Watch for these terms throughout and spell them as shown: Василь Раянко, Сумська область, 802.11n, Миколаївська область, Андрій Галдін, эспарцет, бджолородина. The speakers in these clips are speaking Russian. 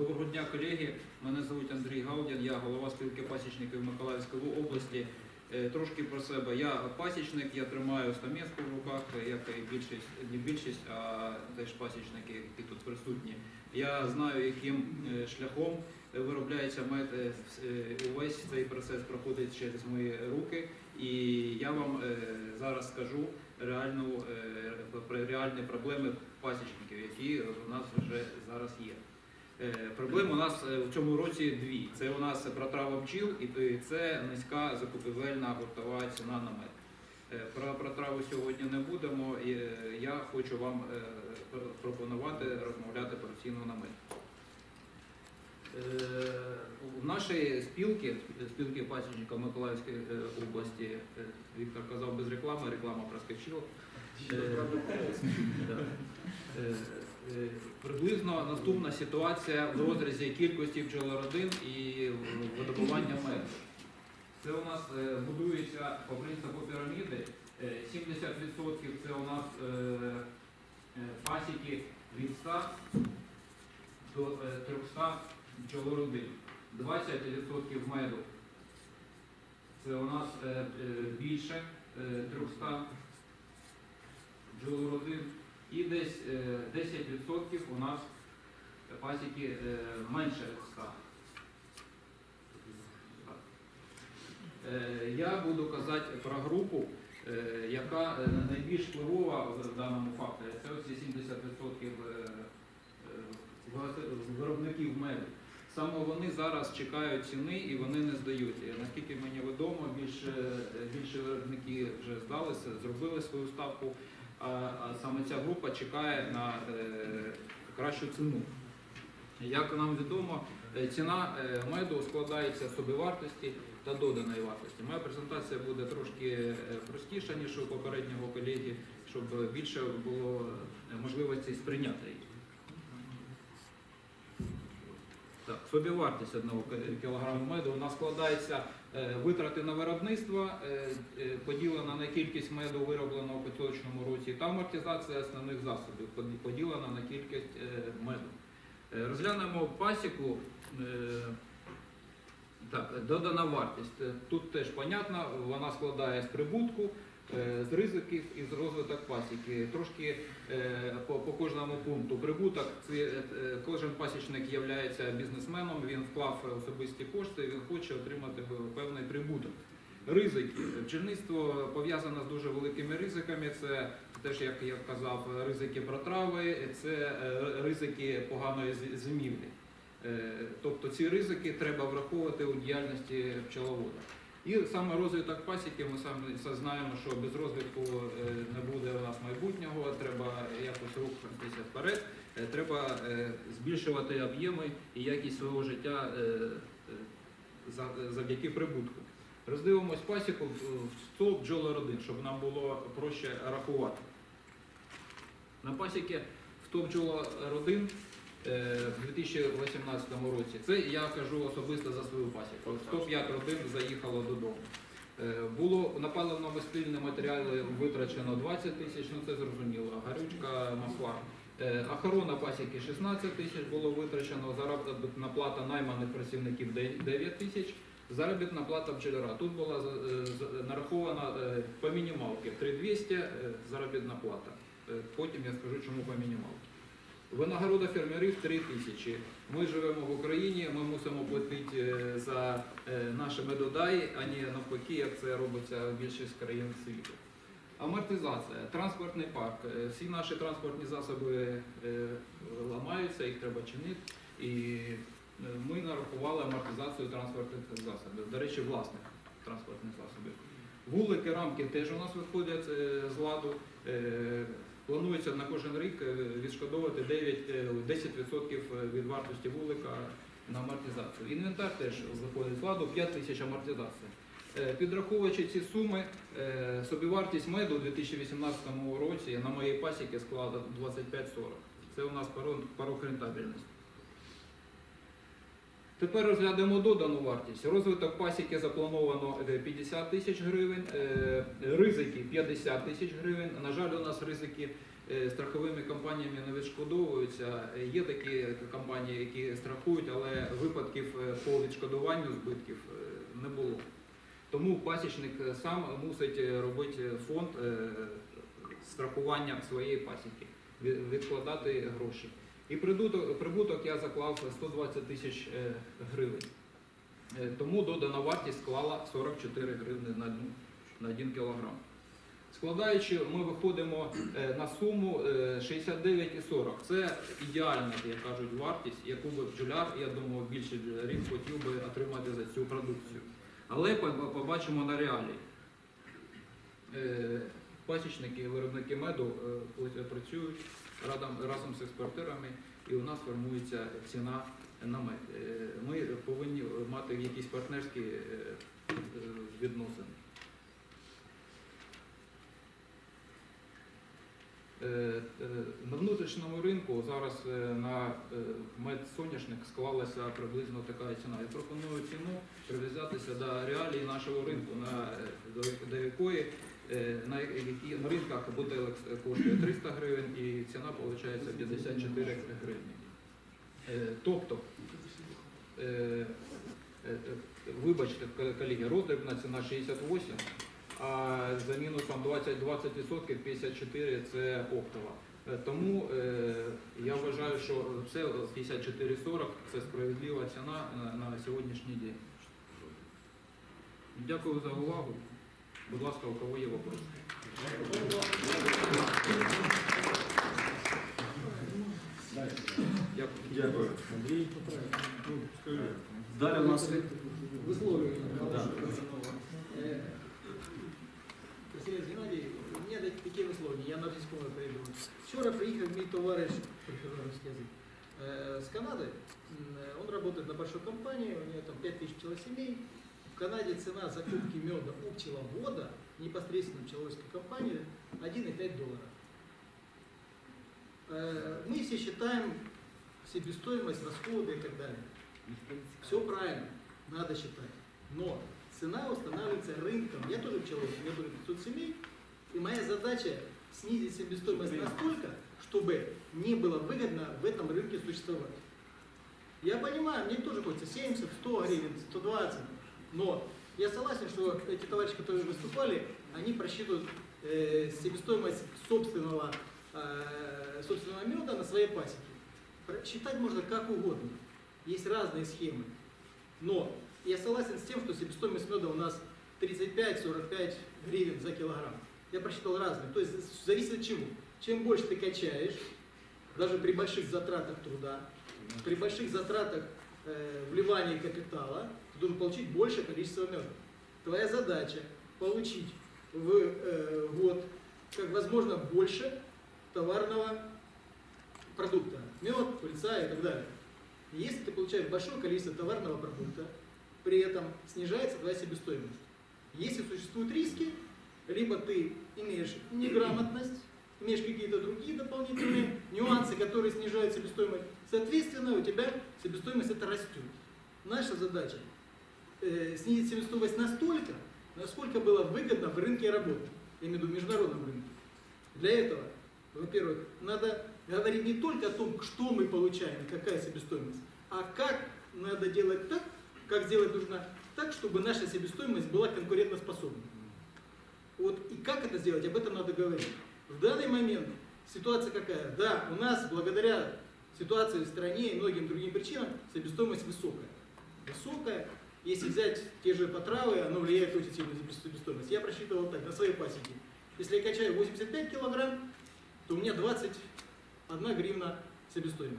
Доброго дня, колеги. Мене звуть Андрій Галдін, я голова спілки пасічників Миколаївської області. Трошки про себе. Я пасічник, я тримаю стамеску в руках, як і більшість, не більшість, а теж пасічники, які тут присутні. Я знаю, яким шляхом виробляється мед. Увесь цей процес проходить через мої руки. І я вам зараз скажу реальні проблеми пасічників, які у нас вже зараз є. Проблем у нас в цьому році дві. Це у нас протрава бджіл і це низька закупівельна гуртова ціна на мед. Про протраву сьогодні не будемо, і я хочу вам пропонувати розмовляти про ціну на мед. У нашій спілки пасічників Миколаївської області, Віктор казав без реклами, реклама проскочила. Приблизно наступна ситуація в розрізі кількості бджолородин і видобування меду. Це у нас будується по принципу піраміди. 70% це у нас пасіки від 100 до 300 бджолородин. 20% меду це у нас більше 300 бджолородин. І десь 10% у нас пасіки менше 100. Я буду казати про групу, яка найбільш впливова в даному факторі. Це ось 70% виробників меду. Саме вони зараз чекають ціни і вони не здаються. Наскільки мені відомо, більше виробники вже здалися, зробили свою ставку. А саме ця група чекає на кращу ціну. Як нам відомо, ціна меду складається з собівартості та доданої вартості. Моя презентація буде трошки простіша, ніж у попереднього колеги, щоб більше було можливості сприйняти її. Так, собівартість одного кілограму меду вона складається витрати на виробництво, поділена на кількість меду, виробленого в поточному році, та амортизація основних засобів, поділена на кількість меду. Розглянемо пасіку. Так, додана вартість. Тут теж понятно, вона складає з прибутку, з ризиків і з розвиток пасіки. Трошки по кожному пункту. Прибуток, кожен пасічник є бізнесменом, він вклав особисті кошти, він хоче отримати певний прибуток. Ризики. Бджільництво пов'язане з дуже великими ризиками. Це теж, як я казав, ризики протрави, це ризики поганої зимівлі. Тобто ці ризики треба враховувати у діяльності пчеловода. І саме розвиток пасіки, ми самі знаємо, що без розвитку не буде у нас майбутнього, треба якось рухатися вперед, треба збільшувати об'єми і якість свого життя завдяки прибутку. Роздивимось пасіку в 100 бджолородин, щоб нам було проще рахувати. На пасіки в 100 бджолородин в 2018 році. Це я кажу особисто за свою пасіку. 105 родин заїхало додому. Було на паливно-мастильні матеріали витрачено 20 тисяч, ну це зрозуміло, гарючка, масла. Охорона пасіки 16 тисяч було витрачено, заробітна плата найманих працівників 9 тисяч, заробітна плата бджоляра. Тут була нарахована по мінімалки 3200 заробітна плата. Потім я скажу, чому по мінімалки. Винагорода фермерів 3 тисячі. Ми живемо в Україні, ми мусимо платити за наші медодаї, а не навпаки, як це робиться в більшість країн світу. Амортизація, транспортний парк. Всі наші транспортні засоби ламаються, їх треба чинити. І ми нарахували амортизацію транспортних засобів, до речі, власних транспортних засобів. Вулики, рамки теж у нас виходять з ладу. Планується на кожен рік відшкодовувати 10% від вартості вулика на амортизацію. Інвентар теж виходить з ладу, 5 тисяч амортизацій. Підраховуючи ці суми, собівартість меду у 2018 році на моїй пасіці склала 25-40. Це у нас порог рентабельності. Тепер розглянемо додану вартість. Розвиток пасіки заплановано 50 тисяч гривень, ризики 50 тисяч гривень. На жаль, у нас ризики страховими компаніями не відшкодовуються. Є такі компанії, які страхують, але випадків по відшкодуванню збитків не було. Тому пасічник сам мусить робити фонд страхування своєї пасіки, відкладати гроші. І прибуток я заклав 120 тисяч гривень, тому додана вартість склала 44 гривні на 1 кілограм. Складаючи, ми виходимо на суму 69,40. Це ідеальна, як кажуть, вартість, яку би бджоляр, я думаю, більше бджолярів хотів би отримати за цю продукцію. Але побачимо на реалії. Пасічники, виробники меду працюють разом з експортерами, і у нас формується ціна на мед. Ми повинні мати якісь партнерські відносини. На внутрішньому ринку зараз на медсоняшник склалася приблизно така ціна. Я пропоную ціну прив'язатися до реалії нашого ринку, на ринках бутилок коштує 300 гривень і ціна виходить 54 гривні. Тобто, вибачте, колеги, роздрібна ціна 68, а за мінусом 20% 54 – це оптова. Тому я вважаю, що це 54,40 – це справедлива ціна на сьогоднішній день. Дякую за увагу. Будь ласка, у кого є питання? Дякую. Андрій, далі у нас... Висловлюю. Василь Геннадій, у мене таке висловлення, я на військовому перейду. Вчора приїхав мій товариш з Канади, він працює на велику компанію, у нього там 5000 пчелосімей. В Канаде цена закупки меда у пчеловода, непосредственно пчеловодской компании, $1,5. Мы все считаем себестоимость, расходы и так далее. Все правильно, надо считать. Но цена устанавливается рынком. Я тоже пчеловод, у меня тоже 500 семей. И моя задача снизить себестоимость настолько, чтобы не было выгодно в этом рынке существовать. Я понимаю, мне тоже хочется 70, 100 гривен, 120. Но я согласен, что эти товарищи, которые выступали, они просчитывают себестоимость собственного меда на своей пасеке. Считать можно как угодно. Есть разные схемы. Но я согласен с тем, что себестоимость меда у нас 35-45 гривен за килограмм. Я просчитал разные. То есть зависит от чего. Чем больше ты качаешь, даже при больших затратах труда, при больших затратах вливания капитала, должен получить большее количество меда. Твоя задача получить в год как возможно больше товарного продукта. Мед, пыльца и так далее. Если ты получаешь большое количество товарного продукта, при этом снижается твоя себестоимость. Если существуют риски, либо ты имеешь неграмотность, имеешь какие-то другие дополнительные нюансы, которые снижают себестоимость, соответственно, у тебя себестоимость это растет. Наша задача снизить себестоимость настолько, насколько было выгодно в рынке работы, я имею в виду в международном рынке. Для этого, во-первых, надо говорить не только о том, что мы получаем, какая себестоимость, а как надо делать так, как сделать нужно так, чтобы наша себестоимость была конкурентоспособна. Вот и как это сделать, об этом надо говорить. В данный момент ситуация какая? Да, у нас благодаря ситуации в стране и многим другим причинам себестоимость высокая. Высокая. Если взять те же потравы, оно влияет очень сильно на себестоимость. Я просчитывал так, на своей пасеке. Если я качаю 85 килограмм, то у меня 21 гривна себестоимость.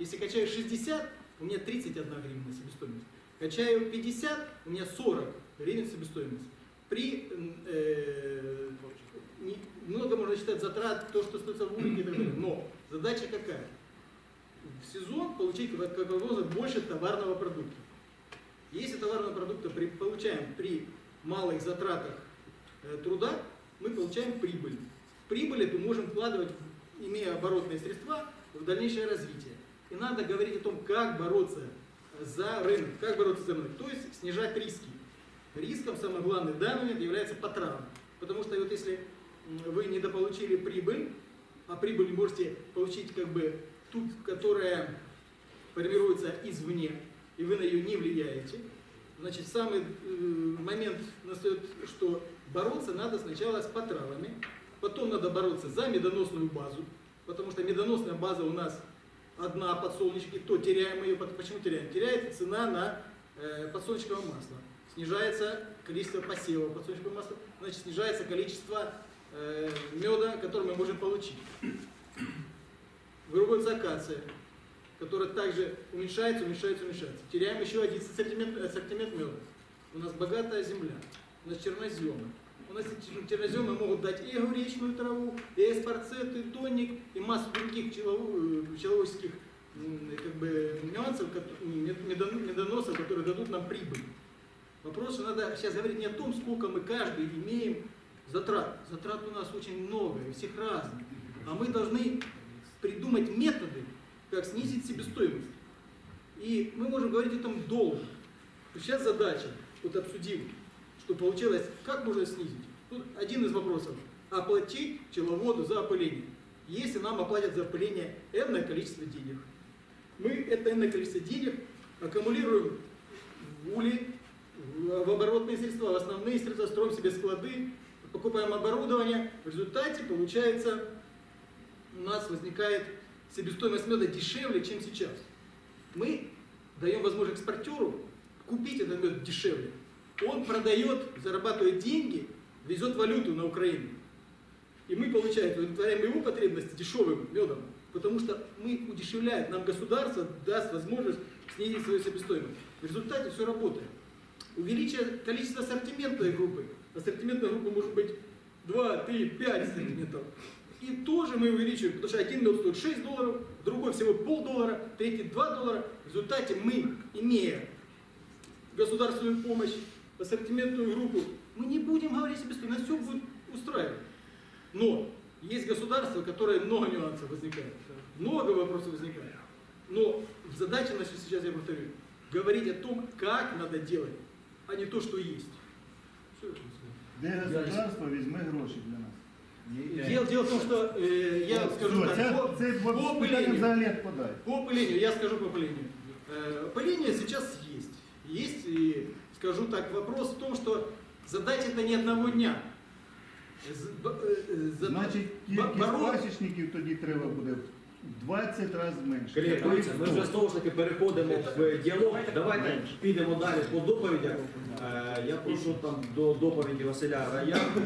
Если качаю 60, у меня 31 гривна себестоимость. Качаю 50, у меня 40 гривен себестоимость. При много можно считать затрат, то, что остается в улике и так далее. Но задача какая? В сезон получить как возможно больше товарного продукта. Если товарного продукта получаем при малых затратах труда, мы получаем прибыль. Прибыль эту можем вкладывать, имея оборотные средства, в дальнейшее развитие. И надо говорить о том, как бороться за рынок, как бороться за рынок, то есть снижать риски. Риском самое главное в данный момент является потрава. Потому что вот если вы недополучили прибыль, а прибыль можете получить как бы ту, которая формируется извне, и вы на нее не влияете. Значит, самый момент настает, что бороться надо сначала с потравами, потом надо бороться за медоносную базу, потому что медоносная база у нас одна, подсолнечки, то теряем ее. Почему теряем? Теряется цена на подсолнечковое масло. Снижается количество посева подсолнечного масла, значит, снижается количество меда, который мы можем получить. Вырубается акация, которая также уменьшается, уменьшается, уменьшается. Теряем еще 11 ассортимент меда. У нас богатая земля, у нас черноземы. У нас черноземы могут дать и огуречную траву, и эспарцет, и тоник, и массу других пчеловодческих как бы, нюансов, медоносов, которые дадут нам прибыль. Вопрос, что надо сейчас говорить не о том, сколько мы каждый имеем затрат. Затрат у нас очень много, и всех разных. А мы должны придумать методы, как снизить себестоимость. И мы можем говорить о том долго. Сейчас задача, вот обсудив, что получилось, как можно снизить. Тут один из вопросов. Оплатить пчеловоду за опыление. Если нам оплатят за опыление энное количество денег, мы это энное количество денег аккумулируем в улей, в оборотные средства, в основные средства, строим себе склады, покупаем оборудование. В результате, получается, у нас возникает себестоимость меда дешевле, чем сейчас. Мы даем возможность экспортеру купить этот мед дешевле. Он продает, зарабатывает деньги, везет валюту на Украину. И мы, получается, удовлетворяем его потребности дешевым медом, потому что мы удешевляем, нам государство даст возможность снизить свою себестоимость. В результате все работает. Увеличивает количество ассортиментной группы. Ассортиментная группа может быть 2, 3, 5 ассортиментов. И тоже мы увеличиваем, потому что один мед стоит $6, другой всего $0,5, третий $2. В результате мы, имея государственную помощь, ассортиментную группу, мы не будем говорить себе, что нас все будет устраивать. Но есть государство, которое много нюансов возникает, много вопросов возникает. Но задача наша сейчас, я повторю, говорить о том, как надо делать, а не то, что есть. Где государство возьме гроши для нас? Дело в том, что я скажу так, по опылению. Опыление сейчас есть. Есть, и скажу так, вопрос в том, что задача это не одного дня. Значить, кількість пасічників тоді треба буде 20 разів менше. Ми вже знову ж таки переходимо в діалог. Давайте підемо далі по доповідях. Я прошу там до доповіді Василя Раянко,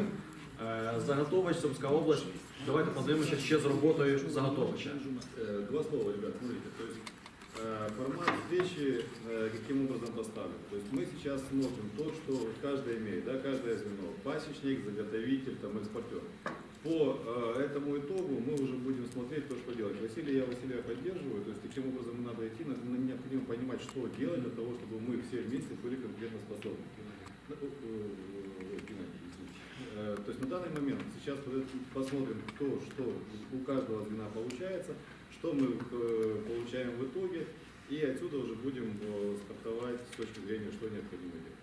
заготовач, Сумська область. Давайте подивимося ще з роботою заготовача. Два слова, ребят, смотрите. То есть формат встречи каким образом поставлен. То есть мы сейчас смотрим то, что каждый имеет, да, каждое звено. Пасечник, заготовитель, там, экспортер. По этому итогу мы уже будем смотреть то, что делать. Василий, я Василия поддерживаю. То есть каким образом надо идти, нам необходимо понимать, что делать для того, чтобы мы все вместе были конкретно способны. То есть на данный момент сейчас посмотрим то, что у каждого звена получается, что мы получаем в итоге, и отсюда уже будем стартовать с точки зрения, что необходимо делать.